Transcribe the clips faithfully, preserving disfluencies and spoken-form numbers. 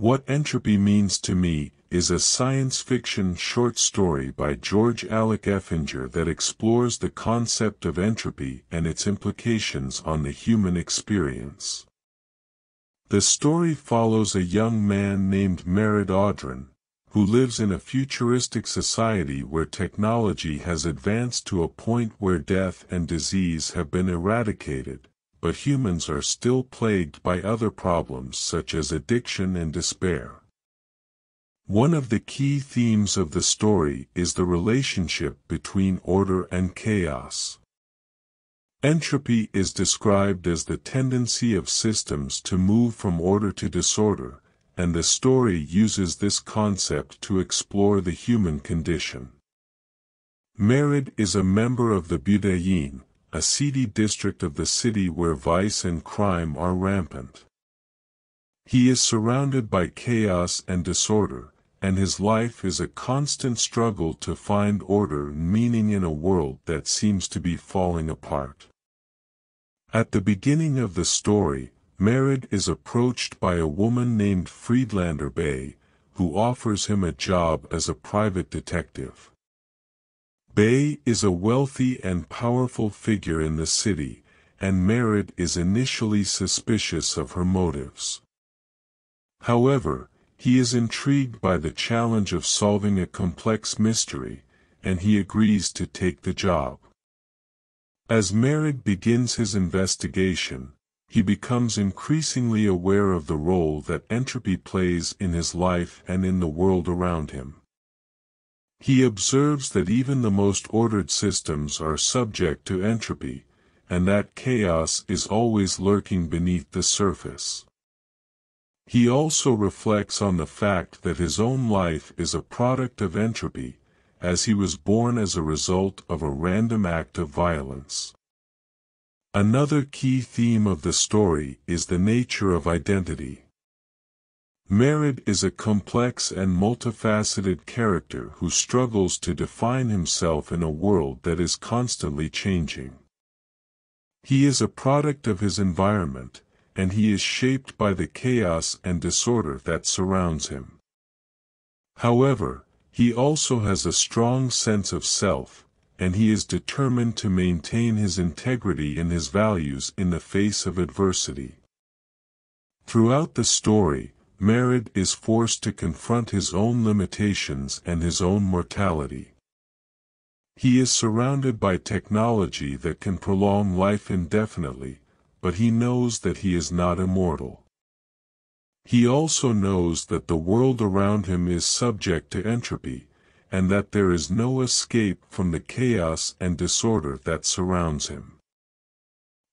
What Entropy Means to Me is a science fiction short story by George Alec Effinger that explores the concept of entropy and its implications on the human experience. The story follows a young man named Marîd Audran, who lives in a futuristic society where technology has advanced to a point where death and disease have been eradicated, but humans are still plagued by other problems such as addiction and despair. One of the key themes of the story is the relationship between order and chaos. Entropy is described as the tendency of systems to move from order to disorder, and the story uses this concept to explore the human condition. Marîd is a member of the Budayeen, a seedy district of the city where vice and crime are rampant. He is surrounded by chaos and disorder, and his life is a constant struggle to find order and meaning in a world that seems to be falling apart. At the beginning of the story, Marîd is approached by a woman named Friedlander Bey, who offers him a job as a private detective. Bey is a wealthy and powerful figure in the city, and Marîd is initially suspicious of her motives. However, he is intrigued by the challenge of solving a complex mystery, and he agrees to take the job. As Marîd begins his investigation, he becomes increasingly aware of the role that entropy plays in his life and in the world around him. He observes that even the most ordered systems are subject to entropy, and that chaos is always lurking beneath the surface. He also reflects on the fact that his own life is a product of entropy, as he was born as a result of a random act of violence. Another key theme of the story is the nature of identity. Marîd is a complex and multifaceted character who struggles to define himself in a world that is constantly changing. He is a product of his environment, and he is shaped by the chaos and disorder that surrounds him. However, he also has a strong sense of self, and he is determined to maintain his integrity and his values in the face of adversity. Throughout the story, Marîd is forced to confront his own limitations and his own mortality. He is surrounded by technology that can prolong life indefinitely, but he knows that he is not immortal. He also knows that the world around him is subject to entropy, and that there is no escape from the chaos and disorder that surrounds him.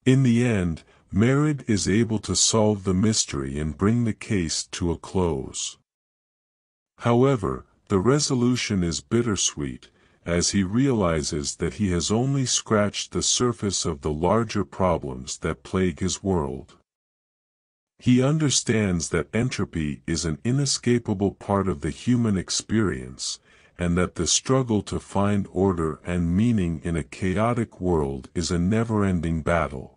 In the end, Marîd is able to solve the mystery and bring the case to a close. However, the resolution is bittersweet, as he realizes that he has only scratched the surface of the larger problems that plague his world. He understands that entropy is an inescapable part of the human experience, and that the struggle to find order and meaning in a chaotic world is a never-ending battle.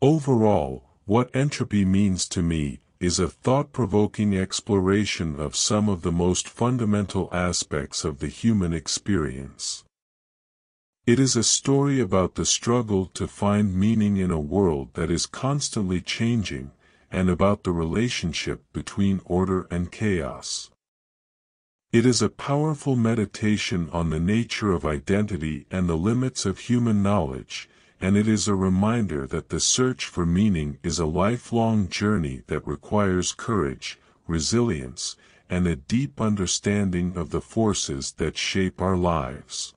Overall, What Entropy Means to Me is a thought-provoking exploration of some of the most fundamental aspects of the human experience. It is a story about the struggle to find meaning in a world that is constantly changing, and about the relationship between order and chaos. It is a powerful meditation on the nature of identity and the limits of human knowledge, and it is a reminder that the search for meaning is a lifelong journey that requires courage, resilience, and a deep understanding of the forces that shape our lives.